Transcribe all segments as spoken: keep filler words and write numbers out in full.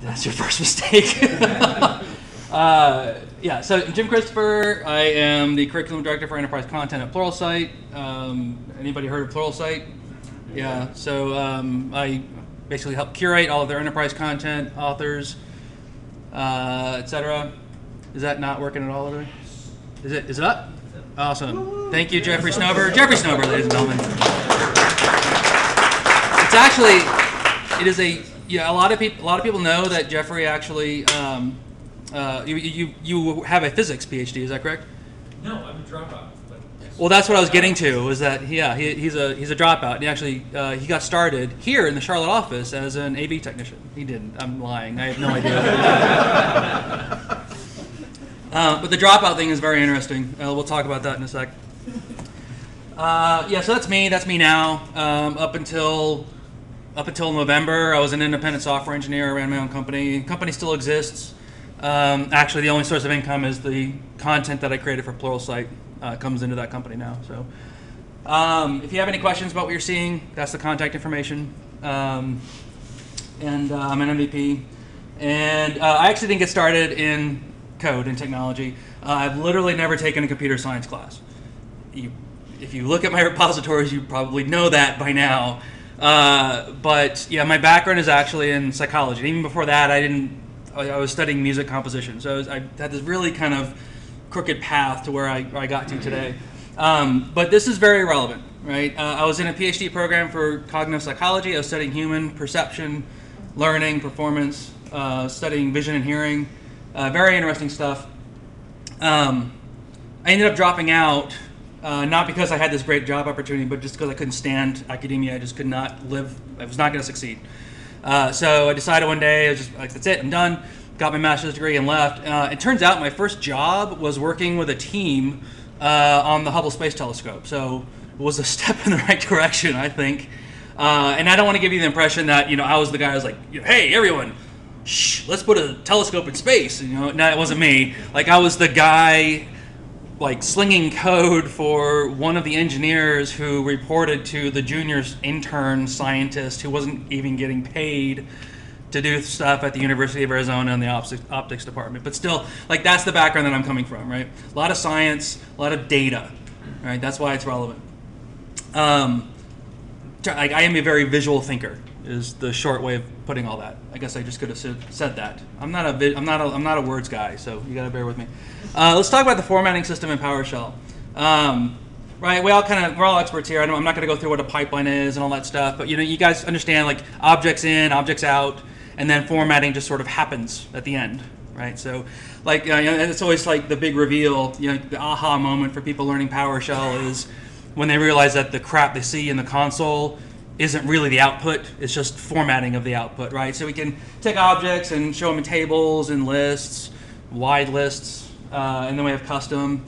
That's your first mistake. uh, yeah, so Jim Christopher, I am the curriculum director for enterprise content at Pluralsight. Um, anybody heard of Pluralsight? Yeah, so um, I basically help curate all of their enterprise content, authors, uh, et cetera. Is that not working at all today? Is it? Is it up? Awesome. Thank you, Jeffrey Snover. Jeffrey Snover, ladies and gentlemen. It's actually, it is a, yeah, a lot of people, a lot of people know that Jeffrey actually, um, uh, you, you, you have a physics PhD, is that correct? No, I'm a dropout. But yes. Well, that's what I was getting to, was that, yeah, he, he's a, he's a dropout. And he actually, uh, he got started here in the Charlotte office as an A V technician. He didn't, I'm lying, I have no idea. Uh, but the dropout thing is very interesting. Uh, we'll talk about that in a sec. Uh, yeah, so that's me. That's me now. Um, up until up until November, I was an independent software engineer. I ran my own company. The company still exists. Um, actually, the only source of income is the content that I created for Pluralsight uh, comes into that company now. So, um, if you have any questions about what you're seeing, that's the contact information. Um, and uh, I'm an M V P. And uh, I actually didn't get started in code and technology. Uh, I've literally never taken a computer science class. You, if you look at my repositories, you probably know that by now. Uh, but yeah, my background is actually in psychology. And even before that, I didn't. I, I was studying music composition, so I, was, I had this really kind of crooked path to where I, where I got to today. Um, but this is very relevant, right? Uh, I was in a PhD program for cognitive psychology. I was studying human perception, learning, performance, uh, studying vision and hearing. Uh, very interesting stuff. Um, I ended up dropping out, uh, not because I had this great job opportunity, but just because I couldn't stand academia. I just could not live. I was not going to succeed. Uh, so I decided one day, I was just like, that's it, I'm done. Got my master's degree and left. Uh, it turns out my first job was working with a team uh, on the Hubble Space Telescope. So it was a step in the right direction, I think. Uh, and I don't want to give you the impression that, you know, I was the guy who was like, hey, everyone. Shh, let's put a telescope in space. You know, no, it wasn't me. Like, I was the guy, like, slinging code for one of the engineers who reported to the junior intern scientist who wasn't even getting paid to do stuff at the University of Arizona in the optics, optics department. But still, like, that's the background that I'm coming from, right? A lot of science, a lot of data, right? That's why it's relevant. Um, I, I am a very visual thinker. Is the short way of putting all that. I guess I just could have said that. I'm not a I'm not a, I'm not a words guy, so you got to bear with me. Uh, let's talk about the formatting system in PowerShell. Um, right, we all kind of we're all experts here. I know I'm not going to go through what a pipeline is and all that stuff, but you know, you guys understand like objects in, objects out, and then formatting just sort of happens at the end, right? So, like, uh, you know, and it's always like the big reveal, you know, the aha moment for people learning PowerShell is when they realize that the crap they see in the console isn't really the output, it's just formatting of the output, right? So we can take objects and show them in tables and lists, wide lists, uh, and then we have custom.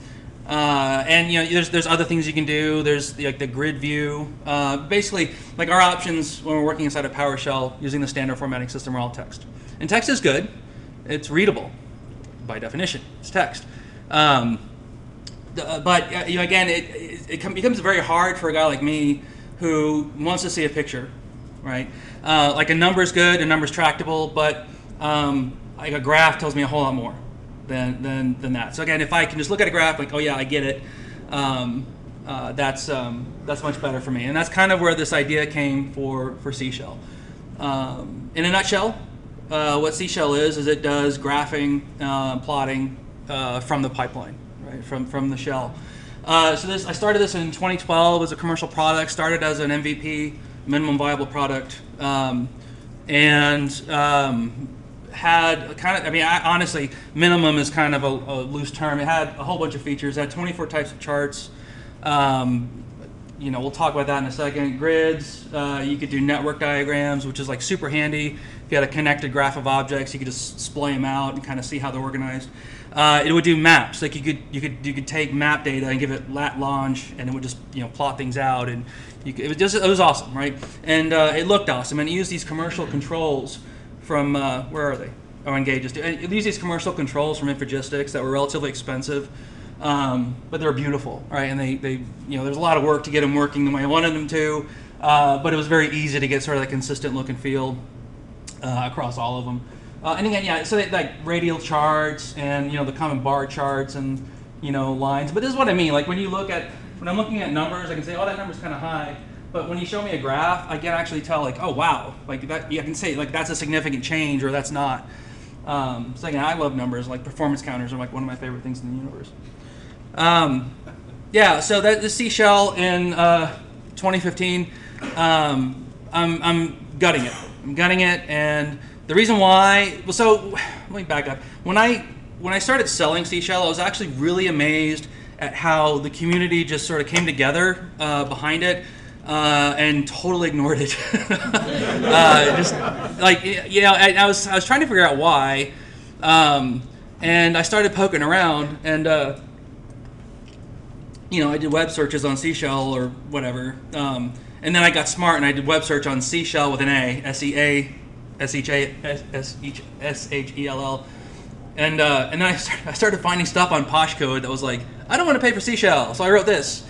Uh, and you know, there's, there's other things you can do. There's the, like the grid view. Uh, basically, like our options when we're working inside of PowerShell using the standard formatting system are all text. And text is good. It's readable by definition. It's text. Um, the, but uh, you know, again, it, it, it becomes very hard for a guy like me who wants to see a picture, right? Uh, like a number's good, a number's tractable, but um, like a graph tells me a whole lot more than, than, than that. So again, if I can just look at a graph, like, oh yeah, I get it, um, uh, that's, um, that's much better for me. And that's kind of where this idea came for, for CShell. Um, in a nutshell, uh, what CShell is, is it does graphing, uh, plotting uh, from the pipeline, right, from, from the shell. Uh, so this, I started this in twenty twelve as a commercial product, started as an M V P, minimum viable product, um, and um, had kind of, I mean, I, honestly, minimum is kind of a, a loose term. It had a whole bunch of features. It had twenty-four types of charts. Um, you know, we'll talk about that in a second. Grids, uh, you could do network diagrams, which is like super handy. If you had a connected graph of objects, you could just display them out and kind of see how they're organized. Uh, it would do maps. Like you could, you could, you could take map data and give it lat launch, and it would just, you know, plot things out. And you could, it was just, it was awesome, right? And uh, it looked awesome. And it used these commercial controls from uh, where are they? Oh, Engage. It used these commercial controls from Infragistics that were relatively expensive, um, but they're beautiful, right? And they, they, you know, there's a lot of work to get them working the way I wanted them to, uh, but it was very easy to get sort of that consistent look and feel. uh, across all of them. Uh, and again, yeah, so they, like radial charts and, you know, the common bar charts and, you know, lines. But this is what I mean. Like when you look at, when I'm looking at numbers, I can say, oh, that number's kind of high. But when you show me a graph, I can actually tell, like, oh, wow. Like that, yeah, I can say, like, that's a significant change or that's not. Um, so again, I love numbers. Like performance counters are like one of my favorite things in the universe. Um, yeah, so that, the CShell in uh, twenty fifteen, um, I'm, I'm gutting it. I'm gutting it. And the reason why, well, so let me back up. When I when I started selling CShell, I was actually really amazed at how the community just sort of came together uh, behind it uh, and totally ignored it. uh, just like you know, I, I was I was trying to figure out why, um, and I started poking around, and uh, you know, I did web searches on CShell or whatever, um, and then I got smart and I did web search on CShell with an A, S E A. S H E L L, and uh, and then I, start, I started finding stuff on Poshcode that was like, I don't want to pay for CShell, so I wrote this,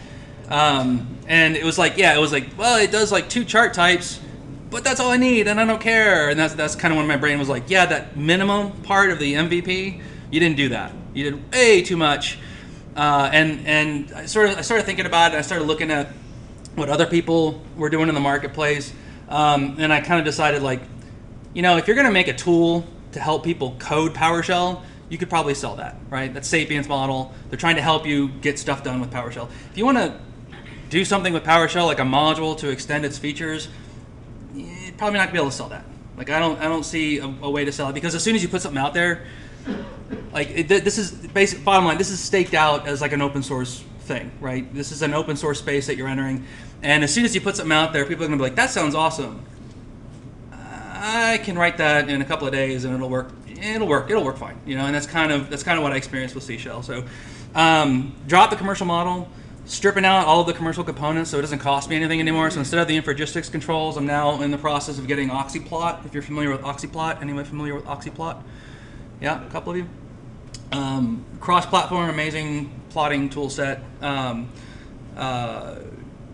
um, and it was like, yeah, it was like, well, it does like two chart types, but that's all I need, and I don't care, and that's that's kind of when my brain was like, yeah, that minimum part of the M V P, you didn't do that, you did way too much, uh, and and I sort of I started thinking about it, I started looking at what other people were doing in the marketplace, um, and I kind of decided like, you know, if you're going to make a tool to help people code PowerShell, you could probably sell that, right? That's Sapient's model. They're trying to help you get stuff done with PowerShell. If you want to do something with PowerShell, like a module to extend its features, you're probably not going to be able to sell that. Like, I don't, I don't see a, a way to sell it, because as soon as you put something out there, like it, this is basic bottom line. This is staked out as like an open source thing, right? This is an open source space that you're entering, and as soon as you put something out there, people are going to be like, "That sounds awesome. I can write that in a couple of days, and it'll work. It'll work. It'll work fine." You know, and that's kind of that's kind of what I experienced with CShell. So, um, drop the commercial model, stripping out all of the commercial components, so it doesn't cost me anything anymore. So instead of the Infragistics controls, I'm now in the process of getting oxyplot. If you're familiar with oxyplot, anyone familiar with oxyplot? Yeah, a couple of you. Um, cross-platform, amazing plotting tool set. Um, uh,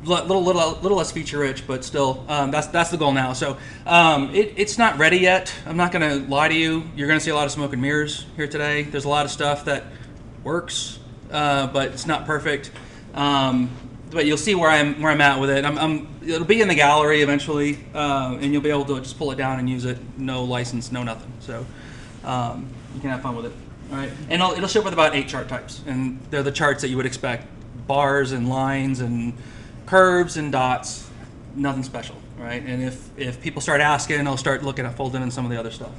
Little, little, little less feature-rich, but still, um, that's that's the goal now. So um, it, it's not ready yet. I'm not going to lie to you. You're going to see a lot of smoke and mirrors here today. There's a lot of stuff that works, uh, but it's not perfect. Um, but you'll see where I'm where I'm at with it. I'm, I'm it'll be in the gallery eventually, uh, and you'll be able to just pull it down and use it. No license, no nothing. So um, you can have fun with it. All right, and it'll, it'll ship with about eight chart types, and they're the charts that you would expect: bars and lines and curves and dots, nothing special, right? And if, if people start asking, I'll start looking at folding in some of the other stuff.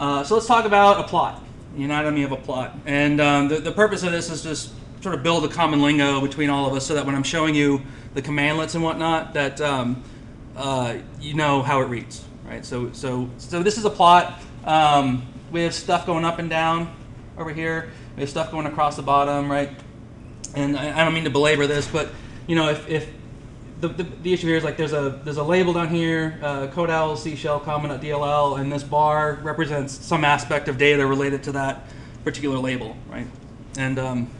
Uh, so let's talk about a plot, the anatomy of a plot. And um, the, the purpose of this is just sort of build a common lingo between all of us so that when I'm showing you the commandlets and whatnot, that um, uh, you know how it reads, right? So, so, so this is a plot. Um, we have stuff going up and down over here. We have stuff going across the bottom, right? And I, I don't mean to belabor this, but you know, if, if the, the, the issue here is like there's a there's a label down here, uh, codeowl, CShell, comma.dll, and this bar represents some aspect of data related to that particular label, right? And um,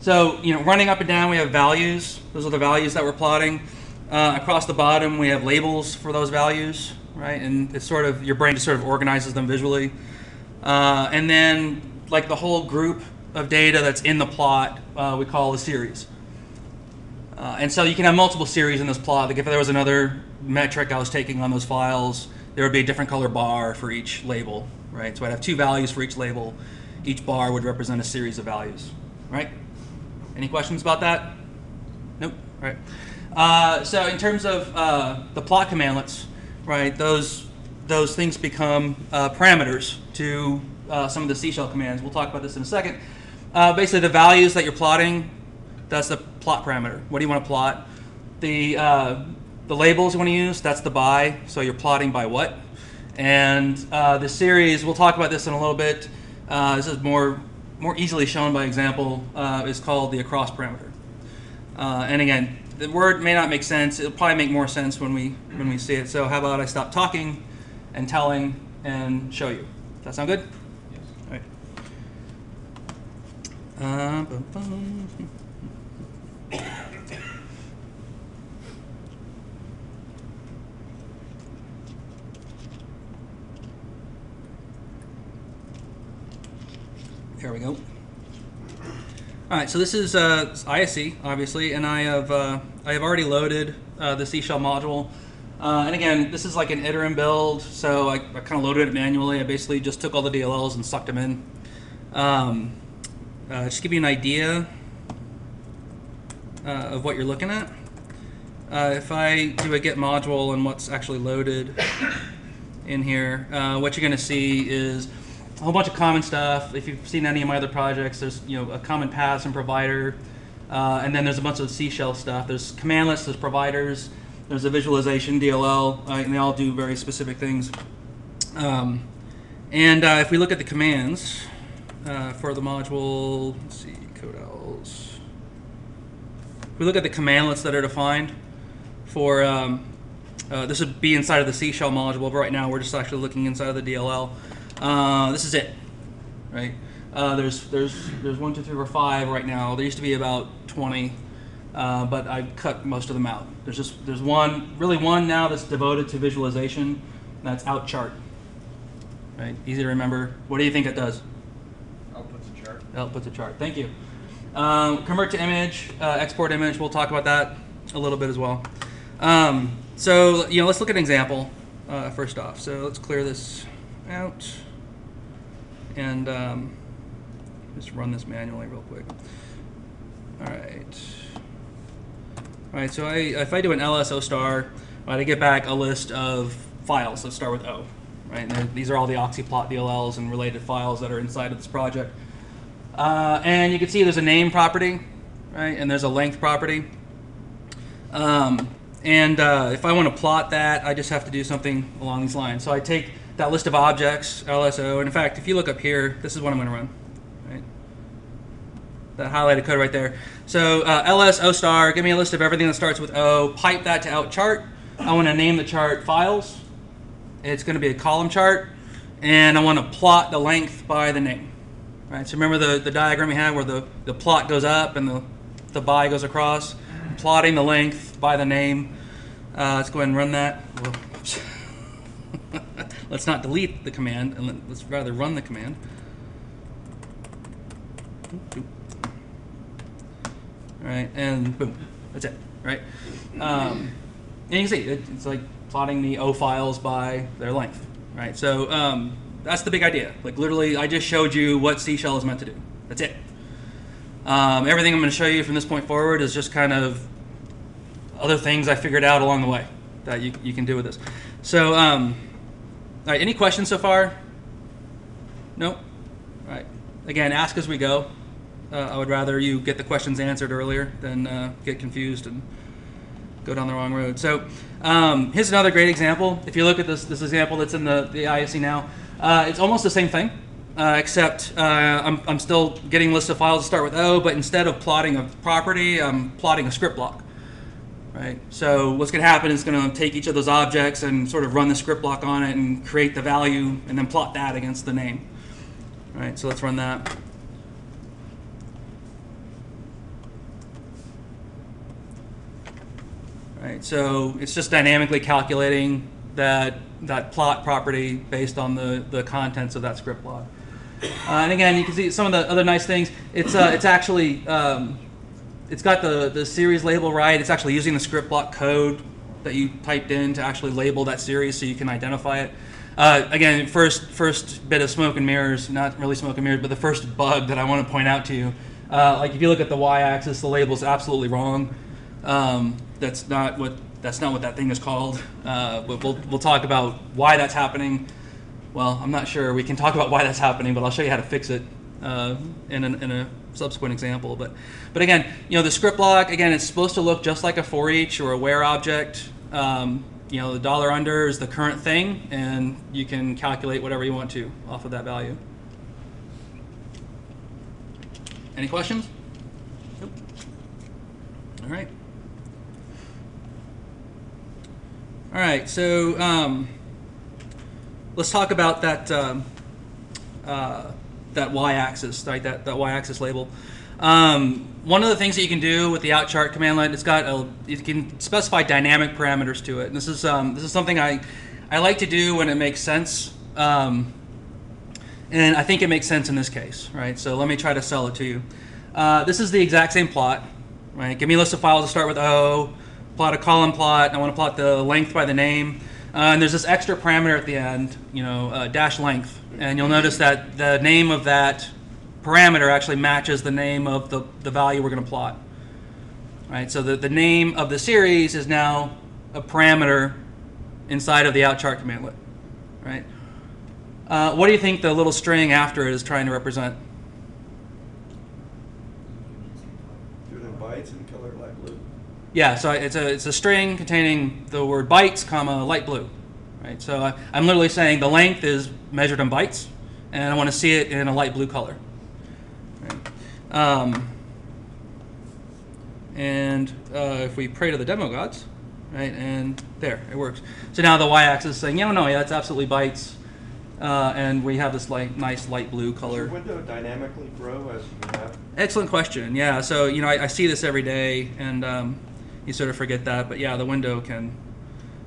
so, you know, running up and down, we have values. Those are the values that we're plotting. Uh, across the bottom, we have labels for those values, right? And it's sort of, your brain just sort of organizes them visually. Uh, and then, like, the whole group of data that's in the plot, uh, we call a series. Uh, and so you can have multiple series in this plot. Like if there was another metric I was taking on those files, there would be a different color bar for each label, right? So I'd have two values for each label. Each bar would represent a series of values, right? Any questions about that? Nope. All right. Uh, so in terms of uh, the plot commandlets, right, those, those things become uh, parameters to uh, some of the CShell commands. We'll talk about this in a second. Uh, basically, the values that you're plotting, that's the plot parameter. What do you want to plot? The, uh, the labels you want to use, that's the by. So you're plotting by what? And uh, the series, we'll talk about this in a little bit. Uh, this is more, more easily shown by example. Uh, is called the across parameter. Uh, and again, the word may not make sense. It'll probably make more sense when we, when we see it. So how about I stop talking and telling and show you? Does that sound good? Uh, There we go. All right, so this is uh, I S C, obviously, and I have uh, I have already loaded uh, the CShell module. Uh, and again, this is like an iterum build, so I, I kind of loaded it manually. I basically just took all the D L Ls and sucked them in. Um, uh, just to give you an idea uh, of what you're looking at. Uh, if I do a get module and what's actually loaded in here, uh, what you're going to see is a whole bunch of common stuff. If you've seen any of my other projects, there's you know a common paths and provider, uh, and then there's a bunch of CShell stuff. There's command lists, there's providers, there's a visualization D L L, uh, and they all do very specific things. Um, and uh, if we look at the commands uh, for the module, let's see, codels. If we look at the commandlets that are defined for um, uh, this would be inside of the CShell module, but right now we're just actually looking inside of the D L L. Uh, this is it, right? Uh, there's there's there's one, two, three, four, five right now. There used to be about twenty, uh, but I cut most of them out. There's just there's one really one now that's devoted to visualization. And that's out chart, right? Easy to remember. What do you think it does? Outputs a chart. Outputs a chart. Thank you. Um, convert to image, uh, export image. We'll talk about that a little bit as well. Um, so you know, let's look at an example uh, first off. So let's clear this out and um, just run this manually real quick. All right, all right. So I, if I do an L S O star, right, I get back a list of files that start with O, right? And these are all the oxyplot D L Ls and related files that are inside of this project. Uh, and you can see there's a name property, right? And there's a length property. Um, and uh, if I want to plot that, I just have to do something along these lines. So I take that list of objects, L S O, and in fact, if you look up here, this is what I'm going to run. Right? That highlighted code right there. So uh, L S O star, give me a list of everything that starts with O, pipe that to out chart. I want to name the chart files. It's going to be a column chart, and I want to plot the length by the name. Right, so remember the, the diagram we had where the, the plot goes up and the, the by goes across? Plotting the length by the name. Uh, let's go ahead and run that. Let's not delete the command, and let's rather run the command. All right, and boom, that's it, right? Um, and you can see it, it's like plotting the O files by their length, right? So um, that's the big idea. Like literally, I just showed you what CShell is meant to do. That's it. Um, everything I'm going to show you from this point forward is just kind of other things I figured out along the way that you, you can do with this. So. Um, All right, any questions so far? Nope? All right. Again, ask as we go. Uh, I would rather you get the questions answered earlier than uh, get confused and go down the wrong road. So um, here's another great example. If you look at this, this example that's in the, the I S C now, uh, it's almost the same thing, uh, except uh, I'm, I'm still getting lists of files to start with O, but instead of plotting a property, I'm plotting a script block. Right. So what's going to happen is going to take each of those objects and sort of run the script block on it and create the value and then plot that against the name. All right, so let's run that. All right, so it's just dynamically calculating that, that plot property based on the, the contents of that script block. Uh, and again, you can see some of the other nice things. It's, uh, it's actually... Um, It's got the, the series label right. It's actually using the script block code that you typed in to actually label that series so you can identify it. Uh, again, first, first bit of smoke and mirrors, not really smoke and mirrors, but the first bug that I want to point out to you. Uh, like if you look at the y-axis, the label's absolutely wrong. Um, that's, not what, that's not what that thing is called. Uh, but we'll, we'll talk about why that's happening. Well, I'm not sure. We can talk about why that's happening, but I'll show you how to fix it uh, in, an, in a... subsequent example, but but again, you know the script block again. It's supposed to look just like a for each or a where object. Um, you know the dollar under is the current thing, and you can calculate whatever you want to off of that value. Any questions? Nope. All right. All right. So um, let's talk about that. Um, uh, that y-axis, right? That, that y-axis label. Um, one of the things that you can do with the out chart command line, it's got a, you can specify dynamic parameters to it. And this is um, this is something I I like to do when it makes sense. Um, And I think it makes sense in this case, right? So let me try to sell it to you. Uh, this is the exact same plot, right? Give me a list of files to start with O, plot a column plot, I want to plot the length by the name. Uh, and there's this extra parameter at the end, you know, uh, dash length. And you'll notice that the name of that parameter actually matches the name of the, the value we're going to plot. Right? So the, the name of the series is now a parameter inside of the outchart commandlet. Right? Uh, what do you think the little string after it is trying to represent? Bytes in color light blue. Yeah, so it's a, it's a string containing the word bytes, comma, light blue. Right? So I, I'm literally saying the length is measured in bytes, and I want to see it in a light blue color. Right? Um, and uh, if we pray to the demo gods, right, and there, it works. So now the y-axis is saying, yeah, no, yeah, that's absolutely bytes. Uh, and we have this light, nice light blue color. Does your window dynamically grow as you have? Excellent question. Yeah, so you know I, I see this every day, and um, you sort of forget that. But yeah, the window can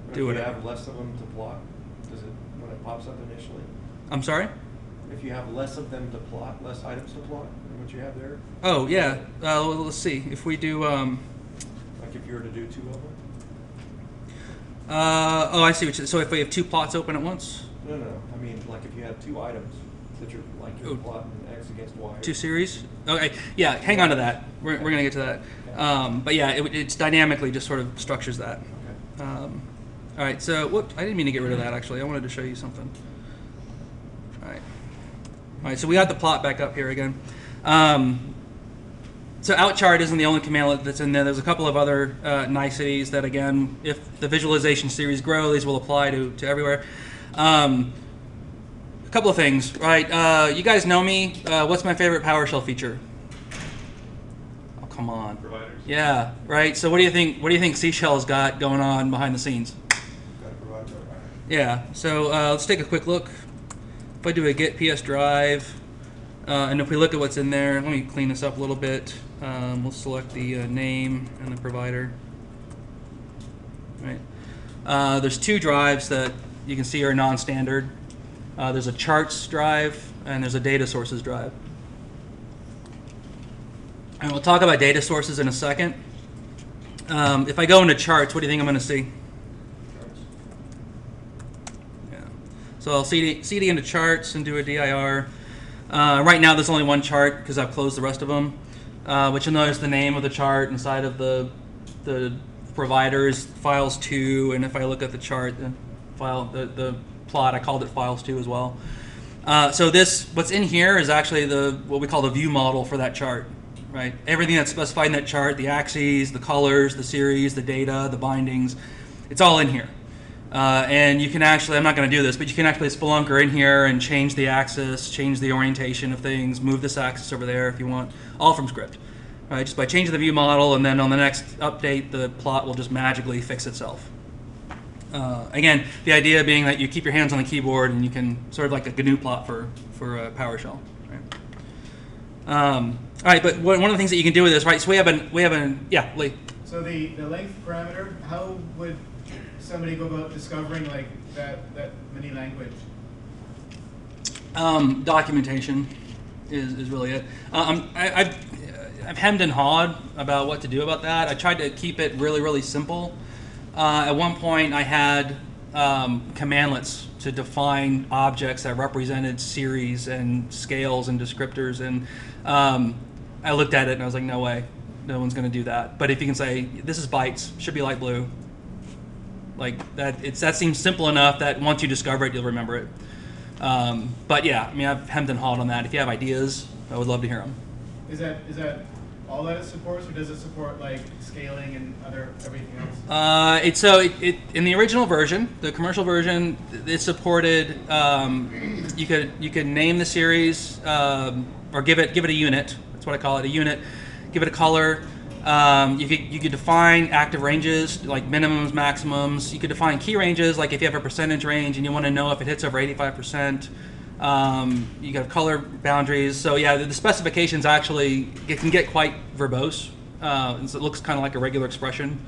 but do it. If you have less of them to plot, does it when it pops up initially? I'm sorry. If you have less of them to plot, less items to plot than what you have there. Oh yeah. Uh, let's see. If we do. Um, like if you were to do two of them. Uh, oh, I see. What you, so if we have two plots open at once. No, no, no. I mean, like if you have two items that you're like you're oh, plotting X against Y. Two series? Okay. Yeah, hang on to that. We're, okay. we're going to get to that. Okay. Um, but yeah, it, it's dynamically just sort of structures that. Okay. Um, all right, so whoops, I didn't mean to get rid of that actually. I wanted to show you something. All right. All right, so we got the plot back up here again. Um, so outchart isn't the only commandlet that's in there. There's a couple of other uh, niceties that, again, if the visualization series grow, these will apply to, to everywhere. Um, a couple of things, right? Uh, you guys know me. Uh, what's my favorite PowerShell feature? Oh, come on. Providers. Yeah, right. So what do you think? What do you think CShell's got going on behind the scenes? Got a provider. Yeah. So uh, let's take a quick look. If I do a git P S drive, uh, and if we look at what's in there, let me clean this up a little bit. Um, we'll select the uh, name and the provider. Right. Uh, there's two drives that. You can see are non-standard. Uh, there's a charts drive, and there's a data sources drive. And we'll talk about data sources in a second. Um, if I go into charts, what do you think I'm going to see? Charts. Yeah. So I'll C D, C D into charts and do a D I R. Uh, right now, there's only one chart because I've closed the rest of them. Uh, but you'll notice the name of the chart inside of the, the providers, files two, and if I look at the chart, then file the, the plot, I called it files two as well. Uh, so this, what's in here is actually the what we call the view model for that chart, right? Everything that's specified in that chart, the axes, the colors, the series, the data, the bindings, it's all in here. Uh, and you can actually, I'm not going to do this, but you can actually spelunker in here and change the axis, change the orientation of things, move this axis over there if you want, all from script, right? Just by changing the view model, and then on the next update, the plot will just magically fix itself. Uh, again, the idea being that you keep your hands on the keyboard and you can sort of like a G N U plot for, for uh, PowerShell. Right? Um, all right, but one of the things that you can do with this, right, so we have an, we have an yeah, Lee. So the, the length parameter, how would somebody go about discovering like that, that mini language? Um, documentation is, is really it. Um, I, I've, I've hemmed and hawed about what to do about that. I tried to keep it really, really simple. Uh, at one point, I had um, commandlets to define objects that represented series and scales and descriptors, and um, I looked at it and I was like, no way, no one's going to do that. But if you can say, this is bytes, should be light blue, like that, it's, that seems simple enough that once you discover it, you'll remember it. Um, but yeah, I mean, I've hemmed and hawed on that. If you have ideas, I would love to hear them. Is that, is that all that it supports, or does it support like scaling and other everything else? Uh, it, so it, it, in the original version, the commercial version, it supported. Um, you could you could name the series um, or give it give it a unit. That's what I call it, a unit. Give it a color. Um, you could you could define active ranges like minimums, maximums. You could define key ranges like if you have a percentage range and you want to know if it hits over eighty-five percent. Um, you got color boundaries, so yeah, the, the specifications actually it can get quite verbose. Uh, and so it looks kind of like a regular expression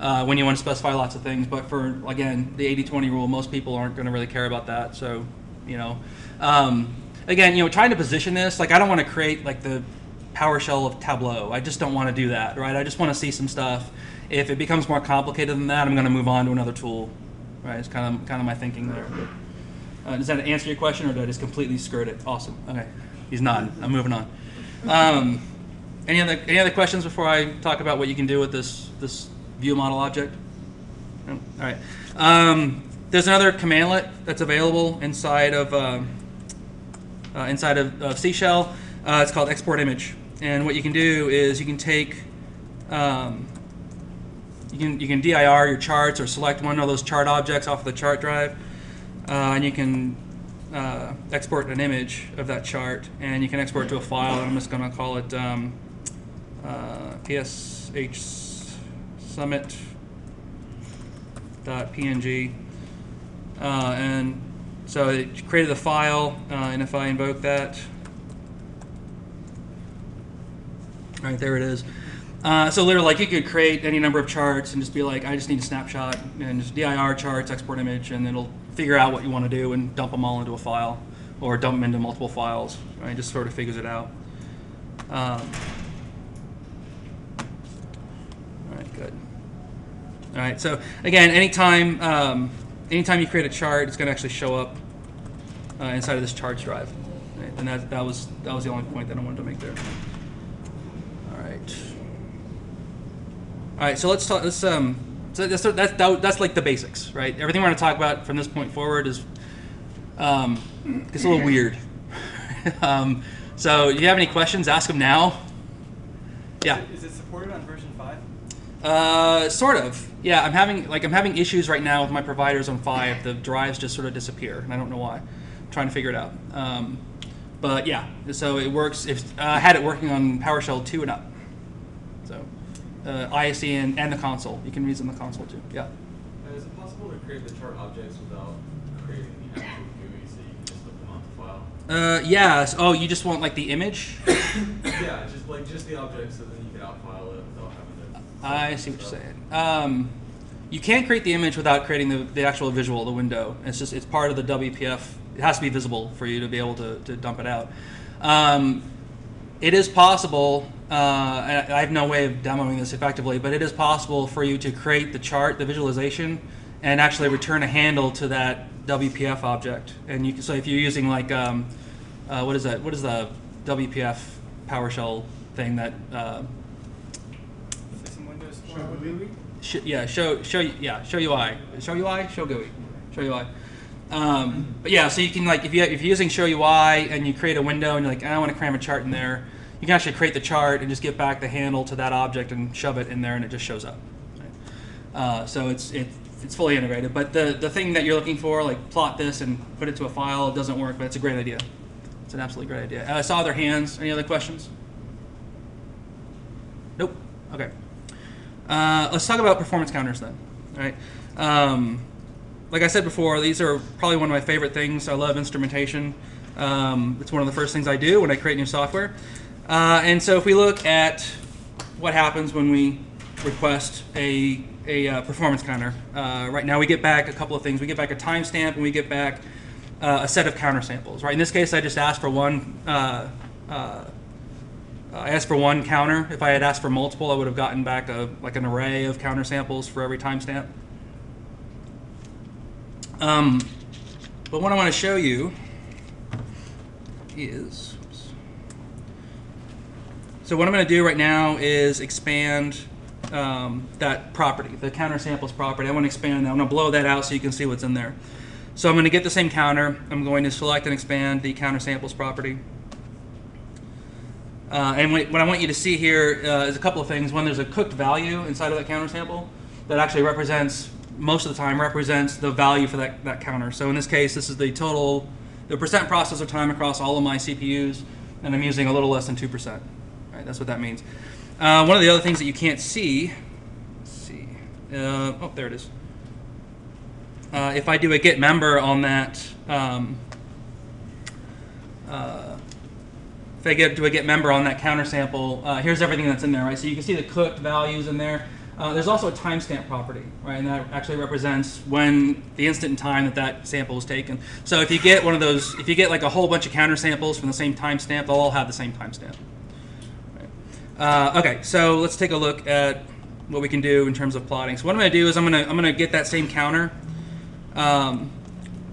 uh, when you want to specify lots of things. But for again, the eighty-twenty rule, most people aren't going to really care about that. So, you know, um, again, you know, trying to position this, like I don't want to create like the PowerShell of Tableau. I just don't want to do that, right? I just want to see some stuff. If it becomes more complicated than that, I'm going to move on to another tool, right? It's kind of kind of my thinking there. Uh, does that answer your question, or did I just completely skirt it? Awesome. Okay, he's nodding. I'm moving on. Um, any other any other questions before I talk about what you can do with this this view model object? No? All right. Um, there's another commandlet that's available inside of um, uh, inside of, of CShell. Uh, it's called export image, and what you can do is you can take um, you can you can D I R your charts or select one of those chart objects off of the chart drive, uh, and you can uh, export an image of that chart, and you can export it to a file. I'm just going to call it um, uh, P S H summit dot P N G, uh, and so it created the file, uh, and if I invoke that. All right, there it is. Uh, so literally, like, you could create any number of charts and just be like, I just need a snapshot, and just D I R charts, export image, and it'll figure out what you want to do and dump them all into a file, or dump them into multiple files. Right? It just sort of figures it out. Um, all right, good. All right, so again, anytime um, anytime you create a chart, it's going to actually show up uh, inside of this charts drive, right? And that that was that was the only point that I wanted to make there. All right, so let's talk. Let's um, so that's that, that, that's like the basics, right? Everything we're going to talk about from this point forward is um, gets a little weird. um, so, if you have any questions, ask them now. Yeah. Is it, is it supported on version five? Uh, sort of. Yeah, I'm having like I'm having issues right now with my providers on five. The drives just sort of disappear, and I don't know why. I'm trying to figure it out. Um, but yeah, so it works. If uh, I had it working on PowerShell two and up. Uh, I S E and, and the console. You can use in the console too. Yeah. And is it possible to create the chart objects without creating the actual G U I, so you can just look them onto the file? Uh, yeah. So, oh, you just want like the image? Yeah, just like just the object, so then you can outfile it without having to. I see what stuff. You're saying. Um, you can't create the image without creating the, the actual visual, the window. It's just it's part of the W P F. It has to be visible for you to be able to to dump it out. Um, it is possible. Uh, I have no way of demoing this effectively, but it is possible for you to create the chart, the visualization, and actually return a handle to that W P F object. And you can, so if you're using like, um, uh, what is that? What is the W P F PowerShell thing that? Uh, System Windows Show G U I. Sh yeah, show show yeah show U I show U I show G U I show U I. Um, but yeah, so you can like if you if you're using show U I and you create a window and you're like, I want to cram a chart in there. You can actually create the chart and just get back the handle to that object and shove it in there, and it just shows up. Right? Uh, so it's it, it's fully integrated. But the the thing that you're looking for, like plot this and put it to a file, it doesn't work. But it's a great idea. It's an absolutely great idea. Uh, I saw other hands. Any other questions? Nope. Okay. Uh, let's talk about performance counters then. All right. Um, like I said before, these are probably one of my favorite things. I love instrumentation. Um, it's one of the first things I do when I create new software. Uh, and so if we look at what happens when we request a, a uh, performance counter, uh, right now we get back a couple of things. We get back a timestamp, and we get back uh, a set of counter samples. Right? In this case, I just asked for one. Uh, uh, I asked for one counter. If I had asked for multiple, I would have gotten back a, like an array of counter samples for every timestamp. Um, but what I want to show you is. So what I'm going to do right now is expand um, that property, the counter samples property. I want to expand that. I'm going to blow that out so you can see what's in there. So I'm going to get the same counter. I'm going to select and expand the counter samples property. Uh, and what, what I want you to see here uh, is a couple of things. One, there's a cooked value inside of that counter sample that actually represents, most of the time, represents the value for that, that counter. So in this case, this is the total, the percent processor time across all of my C P Us, and I'm using a little less than two percent. That's what that means. Uh, one of the other things that you can't see, let's see, uh, oh, there it is. Uh, if I do a get member on that, um, uh, if I get, do a get member on that counter sample, uh, here's everything that's in there, right? So you can see the cooked values in there. Uh, there's also a timestamp property, right? And that actually represents when the instant in time that that sample was taken. So if you get one of those, if you get like a whole bunch of counter samples from the same timestamp, they'll all have the same timestamp. Right. Uh, okay, so let's take a look at what we can do in terms of plotting. So what I'm going to do is I'm going to I'm going to get that same counter, um,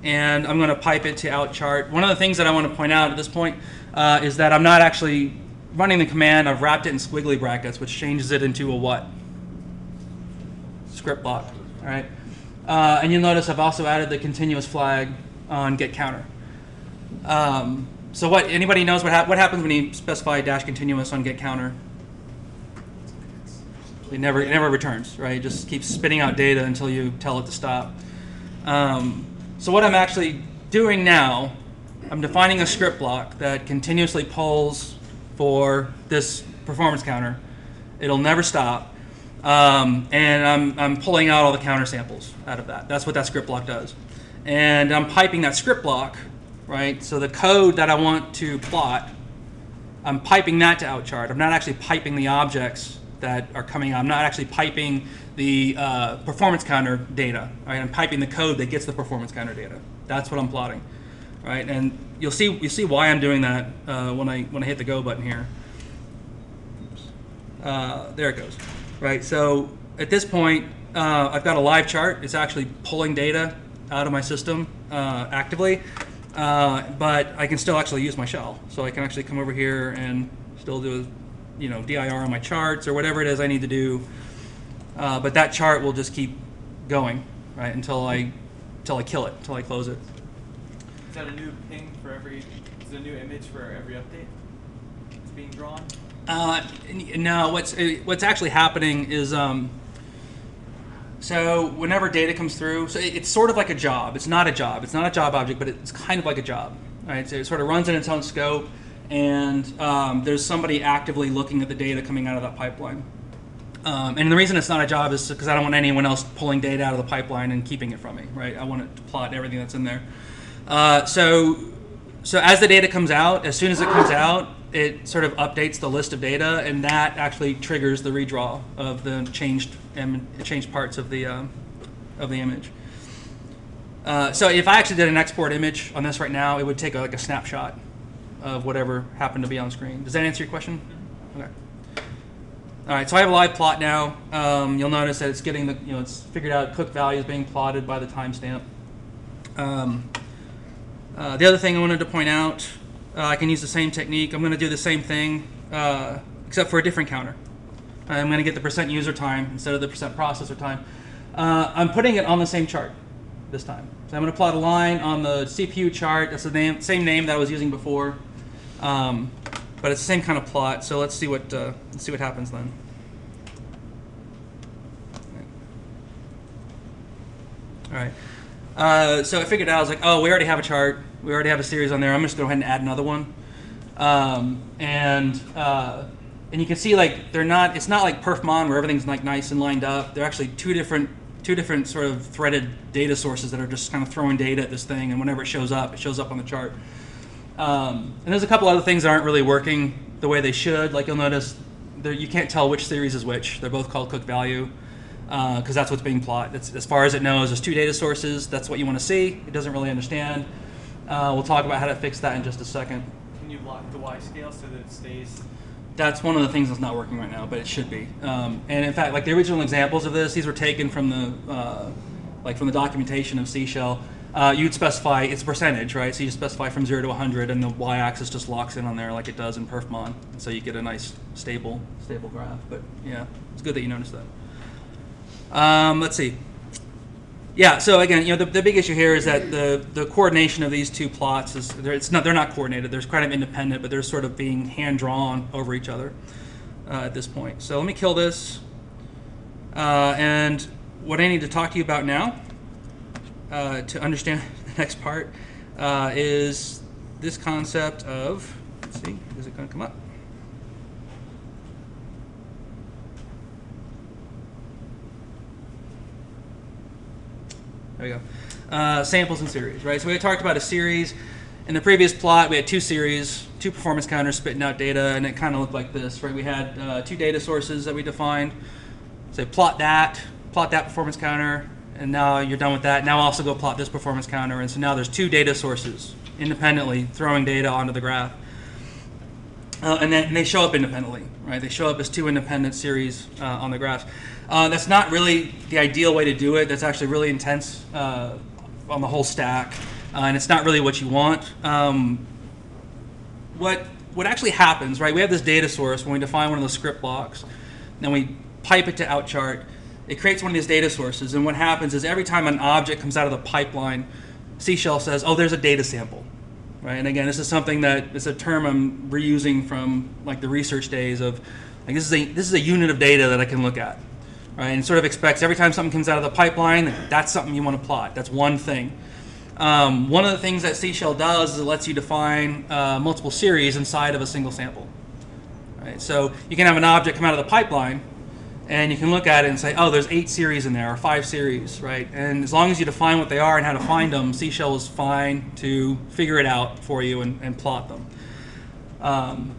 and I'm going to pipe it to outchart. One of the things that I want to point out at this point uh, is that I'm not actually running the command. I've wrapped it in squiggly brackets, which changes it into a what? Script block, all right? Uh, and you'll notice I've also added the continuous flag on get counter. Um, so what? Anybody knows what hap what happens when you specify dash continuous on get counter? It never it never returns, right? It just keeps spitting out data until you tell it to stop. Um, so what I'm actually doing now, I'm defining a script block that continuously polls for this performance counter. It'll never stop. Um, and I'm, I'm pulling out all the counter samples out of that. That's what that script block does. And I'm piping that script block, right? So the code that I want to plot, I'm piping that to outchart. I'm not actually piping the objects that are coming out. I'm not actually piping the uh, performance counter data, right? I'm piping the code that gets the performance counter data. That's what I'm plotting, right? And you'll see, you'll see why I'm doing that uh, when I, when I hit the go button here. Uh, there it goes. Right, so at this point, uh, I've got a live chart. It's actually pulling data out of my system uh, actively, uh, but I can still actually use my shell. So I can actually come over here and still do, you know, D I R on my charts or whatever it is I need to do. Uh, but that chart will just keep going, right, until I, until I kill it, until I close it. Is that a new ping for every? Is it a new image for every update that's being drawn? Uh, no, what's, what's actually happening is, um, so whenever data comes through, so it, it's sort of like a job. It's not a job. It's not a job object, but it's kind of like a job. Right? So it sort of runs in its own scope, and um, there's somebody actively looking at the data coming out of that pipeline. Um, and the reason it's not a job is because I don't want anyone else pulling data out of the pipeline and keeping it from me. Right? I want it to plot everything that's in there. Uh, so, so as the data comes out, as soon as it comes out, it sort of updates the list of data, and that actually triggers the redraw of the changed changed parts of the uh, of the image. Uh, so if I actually did an export image on this right now, it would take a, like a snapshot of whatever happened to be on screen. Does that answer your question? Okay. All right. So I have a live plot now. Um, you'll notice that it's getting the, you know, it's figured out cook value is being plotted by the timestamp. Um, uh, the other thing I wanted to point out. Uh, I can use the same technique. I'm going to do the same thing, uh, except for a different counter. I'm going to get the percent user time instead of the percent processor time. Uh, I'm putting it on the same chart this time. So I'm going to plot a line on the C P U chart. That's the name, same name that I was using before, um, but it's the same kind of plot. So let's see what uh, let's see what happens then. All right. Uh, so I figured out, I was like, oh, we already have a chart. We already have a series on there. I'm just going to go ahead and add another one. Um, and uh, and you can see, like, they're not, it's not like PerfMon where everything's like nice and lined up. They're actually two different two different sort of threaded data sources that are just kind of throwing data at this thing, and whenever it shows up, it shows up on the chart. Um, and there's a couple other things that aren't really working the way they should. Like, you'll notice there, you can't tell which series is which. They're both called cook value. Because uh, that's what's being plotted. It's, as far as it knows, there's two data sources. That's what you want to see. It doesn't really understand. Uh, we'll talk about how to fix that in just a second. Can you block the Y scale so that it stays? That's one of the things that's not working right now, but it should be. Um, and in fact, like the original examples of this, these were taken from the uh, like from the documentation of CShell. Uh, you'd specify its percentage, right? So you specify from zero to one hundred, and the y-axis just locks in on there like it does in PerfMon. So you get a nice stable stable graph. But yeah, it's good that you noticed that. Um, let's see. Yeah. So again, you know, the, the big issue here is that the the coordination of these two plots is they're, it's not they're not coordinated. They're kind of independent, but they're sort of being hand drawn over each other uh, at this point. So let me kill this. Uh, and what I need to talk to you about now uh, to understand the next part uh, is this concept of. Let's see, is it going to come up? There we go. Uh, samples and series, right? So we had talked about a series. In the previous plot, we had two series, two performance counters spitting out data, and it kind of looked like this, right? We had uh, two data sources that we defined. say plot that, plot that performance counter, and now you're done with that. Now also go plot this performance counter, and so now there's two data sources independently throwing data onto the graph. Uh, and, then, and they show up independently, right? They show up as two independent series uh, on the graphs. Uh, that's not really the ideal way to do it. That's actually really intense uh, on the whole stack, uh, and it's not really what you want. Um, what, what actually happens, right? We have this data source when we define one of those script blocks, then we pipe it to outchart. It creates one of these data sources, and what happens is every time an object comes out of the pipeline, CShell says, oh, there's a data sample. Right? And again, this is something that it's a term I'm reusing from like the research days of like this is a this is a unit of data that I can look at, right? And sort of expects every time something comes out of the pipeline, that's something you want to plot. That's one thing. Um, one of the things that CShell does is it lets you define uh, multiple series inside of a single sample, right? So you can have an object come out of the pipeline, and you can look at it and say, oh, there's eight series in there or five series, right? And as long as you define what they are and how to find them, CShell is fine to figure it out for you and, and plot them. Um,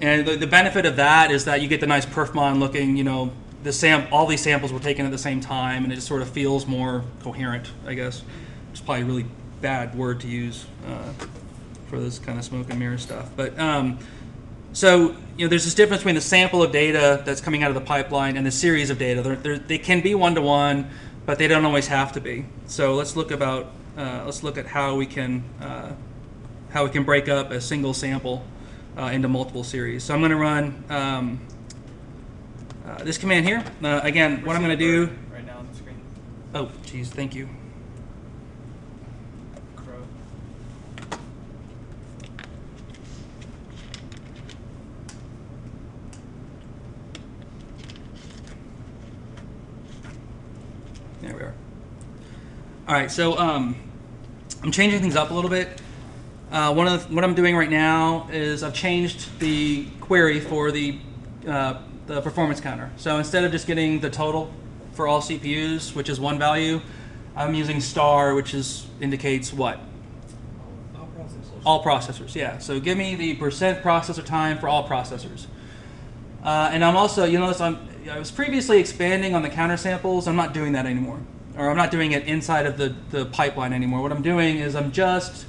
and the, the benefit of that is that you get the nice PerfMon looking, you know, the sam all these samples were taken at the same time, and it just sort of feels more coherent, I guess. It's probably a really bad word to use uh, for this kind of smoke and mirror stuff, but. Um, So, you know, there's this difference between the sample of data that's coming out of the pipeline and the series of data. They're, they're, they can be one-to-one, but they don't always have to be. So let's look about uh, let's look at how we can uh, how we can break up a single sample uh, into multiple series. So I'm going to run um, uh, this command here. Uh, again, We're what I'm going to do right now on the screen. Oh, geez, thank you. There we are. All right, so um, I'm changing things up a little bit. Uh, one of the, what I'm doing right now is I've changed the query for the uh, the performance counter. So instead of just getting the total for all C P Us, which is one value, I'm using star, which is indicates what? All processors. All processors. Yeah. So give me the percent processor time for all processors. Uh, and I'm also, you notice I'm. I was previously expanding on the counter samples. I'm not doing that anymore, or I'm not doing it inside of the, the pipeline anymore. What I'm doing is I'm just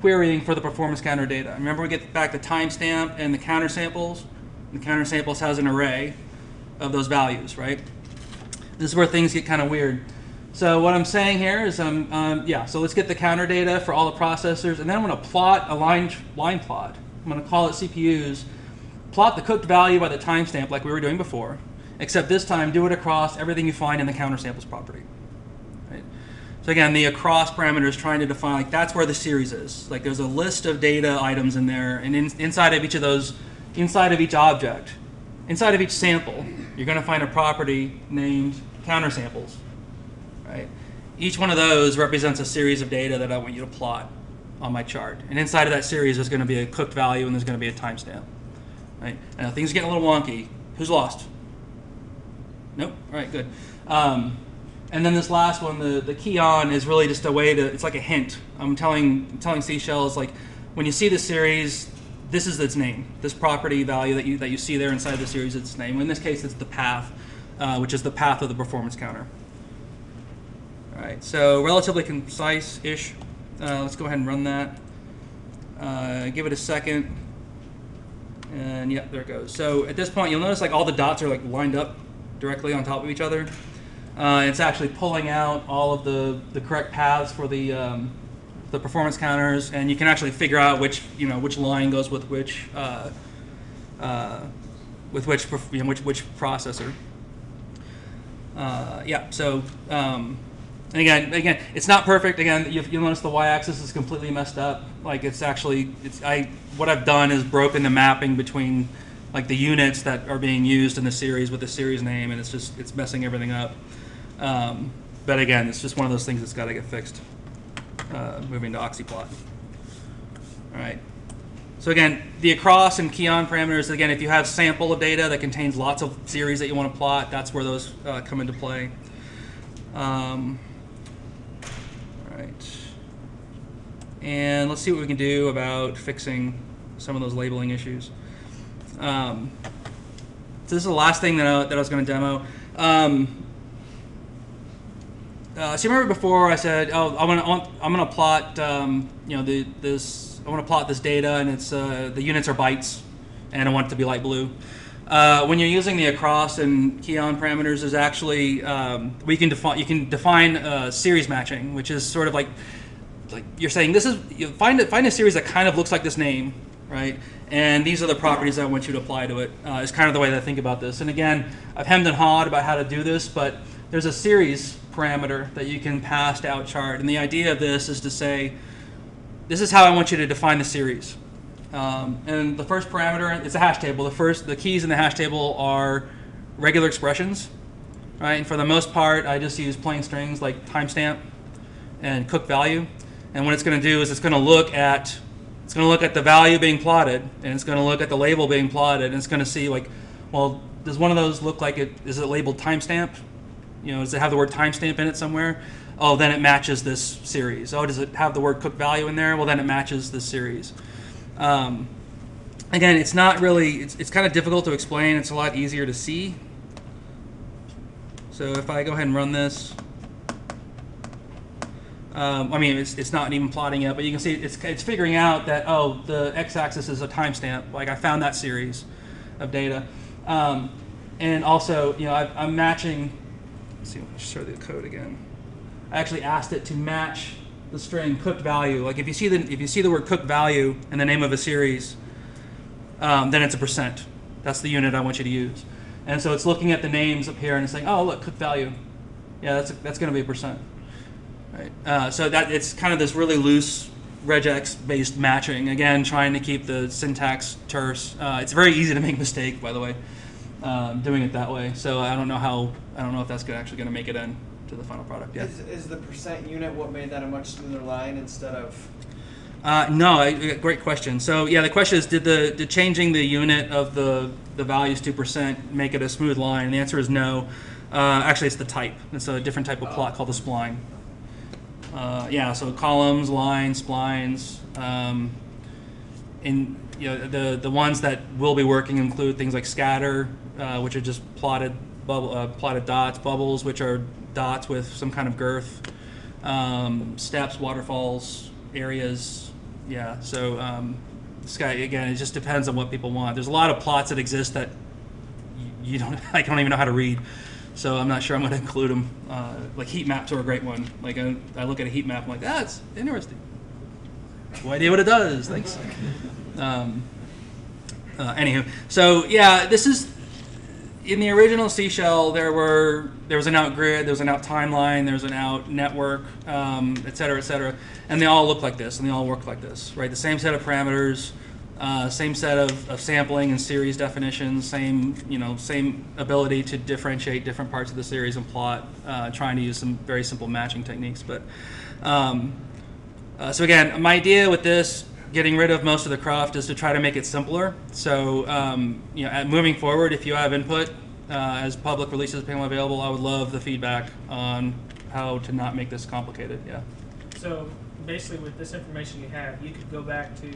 querying for the performance counter data. Remember, we get back the timestamp and the counter samples. The counter samples has an array of those values, right? This is where things get kind of weird. So what I'm saying here is, I'm, um, yeah, so let's get the counter data for all the processors, and then I'm going to plot a line, line plot. I'm going to call it C P Us, plot the cooked value by the timestamp like we were doing before, except this time, do it across everything you find in the counter samples property. Right? So again, the across parameter is trying to define, like, that's where the series is. Like, there's a list of data items in there, and in, inside of each of those, inside of each object, inside of each sample, you're going to find a property named counter samples. Right? Each one of those represents a series of data that I want you to plot on my chart. And inside of that series, there's going to be a cooked value, and there's going to be a timestamp. Right? Now, things are getting a little wonky. Who's lost? Nope. All right, good. Um, and then this last one, the, the key on, is really just a way to, it's like a hint. I'm telling I'm telling CShell, it's like, when you see the series, this is its name. This property value that you, that you see there inside the series is its name. In this case, it's the path, uh, which is the path of the performance counter. All right, so relatively concise-ish. Uh, let's go ahead and run that. Uh, give it a second. And yeah, there it goes. So at this point, you'll notice like all the dots are like lined up directly on top of each other. Uh, it's actually pulling out all of the, the correct paths for the um, the performance counters, and you can actually figure out which you know which line goes with which uh, uh, with which you know, which which processor. Uh, yeah. So um, and again, again, it's not perfect. Again, you'll, you'll notice the y-axis is completely messed up. Like it's actually it's I what I've done is broken the mapping between, like, the units that are being used in the series with the series name, and it's just, it's messing everything up. Um, but again, it's just one of those things that's got to get fixed, uh, moving to oxyplot. All right. So again, the across and key on parameters, again, if you have sample of data that contains lots of series that you want to plot, that's where those uh, come into play. Um, all right. And let's see what we can do about fixing some of those labeling issues. Um, so this is the last thing that I, that I was going to demo. Um, uh, so you remember before I said, oh, I wanna, I'm going to plot, um, you know, the, this. I want to plot this data, and it's uh, the units are bytes, and I want it to be light blue. Uh, when you're using the across and Keyon parameters, there's actually um, we can define you can define uh, series matching, which is sort of like like you're saying this is you find it find a series that kind of looks like this name, right? And these are the properties that I want you to apply to it. Uh, it's kind of the way that I think about this. And again, I've hemmed and hawed about how to do this, but there's a series parameter that you can pass to OutChart, and the idea of this is to say, this is how I want you to define the series. Um, and the first parameter, it's a hash table. The first, the keys in the hash table are regular expressions, right? And for the most part, I just use plain strings like timestamp and cook value. And what it's going to do is it's going to look at, it's going to look at the value being plotted, and it's going to look at the label being plotted, and it's going to see like, well, does one of those look like it? Is it labeled timestamp? You know, does it have the word timestamp in it somewhere? Oh, then it matches this series. Oh, does it have the word cook value in there? Well, then it matches this series. Um, again, it's not really, it's, it's kind of difficult to explain. It's a lot easier to see. So if I go ahead and run this, um, I mean, it's, it's not even plotting yet, but you can see it's, it's figuring out that, oh, the x-axis is a timestamp. Like I found that series of data. Um, and also, you know, I've, I'm matching, let's see, let's show the code again. I actually asked it to match the string cooked value. Like if you see the if you see the word cooked value in the name of a series, um, then it's a percent. That's the unit I want you to use. And so it's looking at the names up here and it's saying, oh look, cooked value. Yeah, that's a, that's going to be a percent. Right. Uh, so that it's kind of this really loose regex based matching. Again, trying to keep the syntax terse. Uh, it's very easy to make mistake, by the way, um, doing it that way. So I don't know how I don't know if that's actually going to make it in to the final product. Yeah. Is, is the percent unit what made that a much smoother line instead of? Uh, no, I, great question. So yeah, the question is, did the did changing the unit of the the values to percent make it a smooth line? And the answer is no. Uh, actually, it's the type. It's a different type of oh. plot called a spline. Uh, yeah. So columns, lines, splines. Um, in you know the the ones that will be working include things like scatter, uh, which are just plotted bubble uh, plotted dots, bubbles, which are dots with some kind of girth, um, steps, waterfalls, areas. Yeah, so um, this guy, again, it just depends on what people want. There's a lot of plots that exist that you don't, I don't even know how to read, so I'm not sure I'm going to include them. Uh, like heat maps are a great one. Like I, I look at a heat map, I'm like, that's interesting. No idea what it does. Thanks. Um, uh, anywho, so yeah, this is. In the original CShell, there were there was an out grid, there was an out timeline, there was an out network, um, et cetera, et cetera, and they all look like this, and they all work like this, right? The same set of parameters, uh, same set of, of sampling and series definitions, same you know same ability to differentiate different parts of the series and plot, uh, trying to use some very simple matching techniques. But um, uh, so again, my idea with this, getting rid of most of the cruft, is to try to make it simpler. So, um, you know, at moving forward, if you have input uh, as public releases become available, I would love the feedback on how to not make this complicated. Yeah. So basically, with this information you have, you could go back to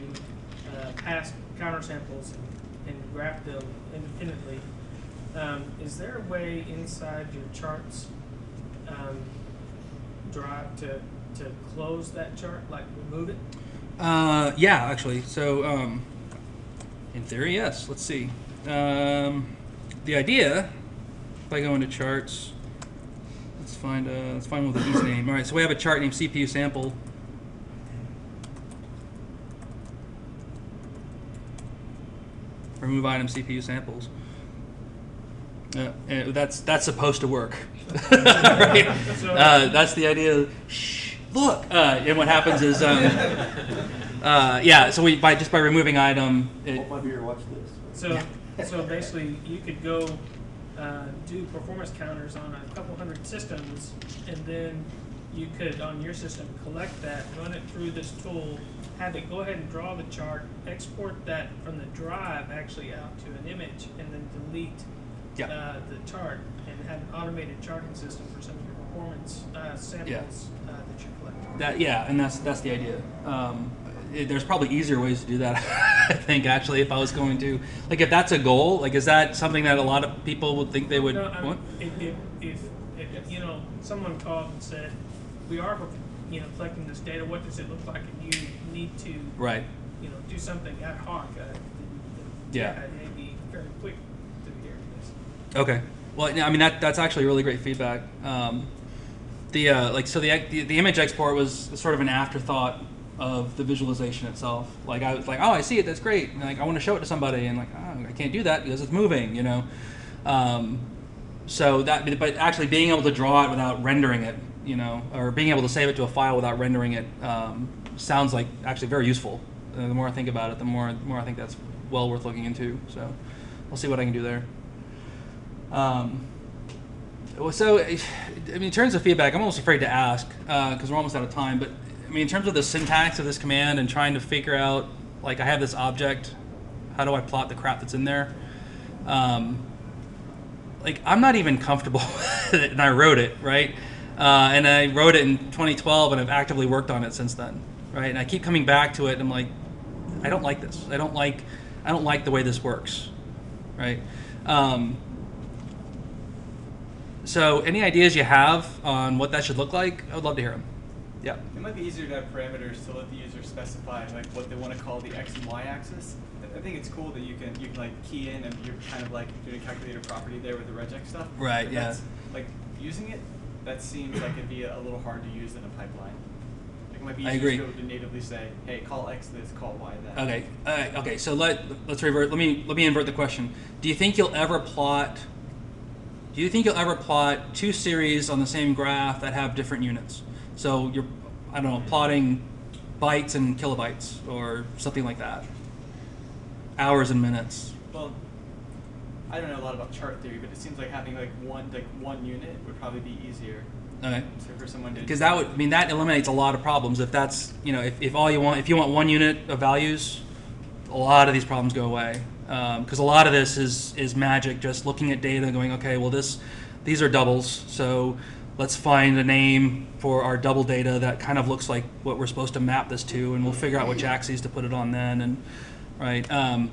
uh, past countersamples and, and graph them independently. Um, is there a way inside your charts um, drive to to close that chart, like remove it? Uh, yeah, actually. So, um, in theory, yes. Let's see. Um, the idea, if I go into charts, let's find a, let's find one with an easy name. All right. So we have a chart named C P U sample. Remove item C P U samples. Uh, that's that's supposed to work, right? Uh, that's the idea. Shh. Look, uh, and what happens is, um, uh, yeah. So we by just by removing item. It, Hold my beer, watch this. So, so basically, you could go uh, do performance counters on a couple hundred systems, and then you could on your system collect that, run it through this tool, have it go ahead and draw the chart, export that from the drive actually out to an image, and then delete yeah. uh, the chart, and have an automated charting system for some of your performance uh, samples. Yeah. Uh, that you collect. That, yeah, and that's that's the idea. Um, it, there's probably easier ways to do that. I think, actually, if I was going to, like, if that's a goal, like, is that something that a lot of people would think they would no, I mean, want? If, if, if, if, you know, someone called and said, we are, you know, collecting this data, what does it look like? And you need to, right. you know, do something ad hoc. Uh, yeah. It may be very quick to be hearing this. Okay. Well, I mean, that that's actually really great feedback. Um, the, uh, like, so the, the, the image export was sort of an afterthought of the visualization itself. Like, I was like, oh, I see it, that's great. And, like, I want to show it to somebody, and like, oh, I can't do that because it's moving, you know. Um, so that, but actually being able to draw it without rendering it, you know, or being able to save it to a file without rendering it, um, sounds like actually very useful. Uh, the more I think about it, the more, the more I think that's well worth looking into. So we'll see what I can do there. Um, so, I mean, in terms of feedback, I'm almost afraid to ask because uh, we're almost out of time, but. I mean, in terms of the syntax of this command and trying to figure out, like, I have this object, how do I plot the crap that's in there? Um, like, I'm not even comfortable with it, and I wrote it, right? Uh, and I wrote it in twenty twelve, and I've actively worked on it since then, right? And I keep coming back to it, and I'm like, I don't like this. I don't like, I don't like the way this works, right? Um, so any ideas you have on what that should look like, I would love to hear them. Yeah. It might be easier to have parameters to let the user specify like what they want to call the x and y axis. I think it's cool that you can you can like key in and you're kind of like doing a calculator property there with the regex stuff. Right. But yeah. That's, like using it, that seems like it'd be a little hard to use in a pipeline. Like, it might be easier to, to natively say, hey, call x this, call y that. Okay. Uh, okay. So let let's revert. Let me let me invert the question. Do you think you'll ever plot? Do you think you'll ever plot two series on the same graph that have different units? So you're, I don't know, plotting bytes and kilobytes or something like that, hours and minutes. Well, I don't know a lot about chart theory, but it seems like having like one like one unit would probably be easier. Okay. So for someone to because that would, I mean, that eliminates a lot of problems. If that's, you know, if, if all you want, if you want one unit of values, a lot of these problems go away. Because um, a lot of this is is magic, just looking at data and going, okay, well this, these are doubles, so. Let's find a name for our double data that kind of looks like what we're supposed to map this to, and we'll figure out which axes to put it on then, and right. Um,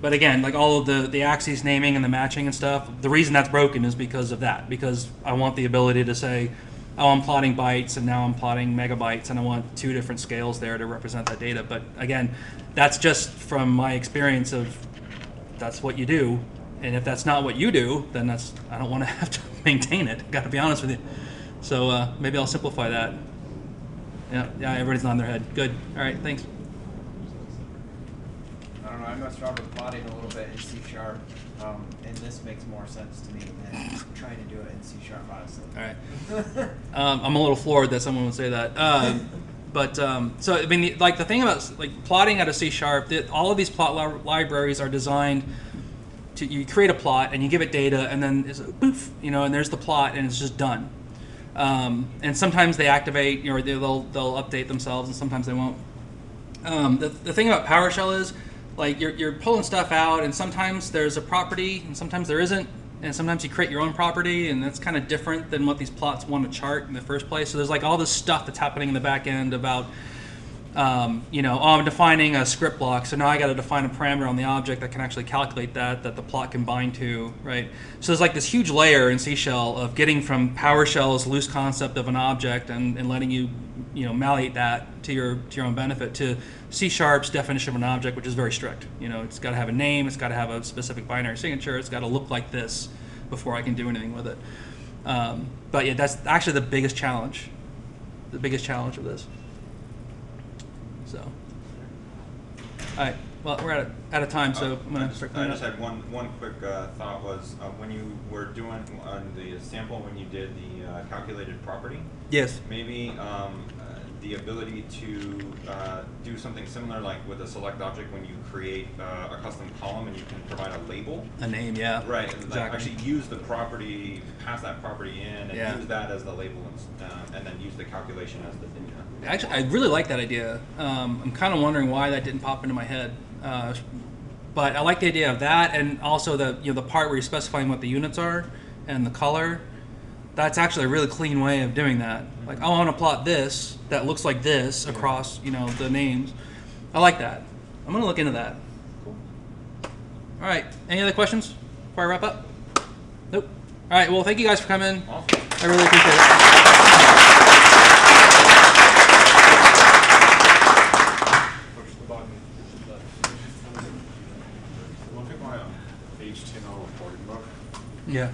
but again, like all of the the axes naming and the matching and stuff, the reason that's broken is because of that. Because I want the ability to say, oh, I'm plotting bytes, and now I'm plotting megabytes, and I want two different scales there to represent that data. But again, that's just from my experience of that's what you do, and if that's not what you do, then that's I don't want to have to. Maintain it. Got to be honest with you. So uh, maybe I'll simplify that. Yeah, yeah. Everybody's on their head. Good. All right. Thanks. I don't know. I must have plotting a little bit in C sharp, um, and this makes more sense to me than trying to do it in C sharp, honestly. All right. um, I'm a little floored that someone would say that. Uh, but um, so I mean, like the thing about like plotting out of C sharp, all of these plot li libraries are designed. To, you create a plot and you give it data, and then it's a poof, you know, and there's the plot, and it's just done. Um, and sometimes they activate, you know, they'll they'll update themselves, and sometimes they won't. Um, the the thing about PowerShell is, like, you're you're pulling stuff out, and sometimes there's a property, and sometimes there isn't, and sometimes you create your own property, and that's kind of different than what these plots want to chart in the first place. So there's like all this stuff that's happening in the back end about. Um, you know, oh, I'm defining a script block, so now I got to define a parameter on the object that can actually calculate that, that the plot can bind to, right? So there's like this huge layer in CShell of getting from PowerShell's loose concept of an object and, and letting you, you know, malleate that to your to your own benefit to C-sharp's definition of an object, which is very strict. You know, it's got to have a name, it's got to have a specific binary signature, it's got to look like this before I can do anything with it. Um, but yeah, that's actually the biggest challenge, the biggest challenge of this. So, all right. Well, we're out of, out of time, so oh, I'm going to start. I just had one one quick uh, thought was uh, when you were doing on the sample when you did the uh, calculated property. Yes. Maybe um, uh, the ability to uh, do something similar, like with a select object, when you create uh, a custom column and you can provide a label. A name, yeah. Right. Exactly. Like actually use the property, pass that property in, and yeah. use that as the label, and, uh, and then use the calculation as the thing. Actually, I really like that idea. Um, I'm kind of wondering why that didn't pop into my head, uh, but I like the idea of that, and also the you know the part where you're specifying what the units are and the color. That's actually a really clean way of doing that. Like, I want to plot this that looks like this across you know the names. I like that. I'm going to look into that. Cool. All right. Any other questions before I wrap up? Nope. All right. Well, thank you guys for coming. Awesome. I really appreciate it. Yeah.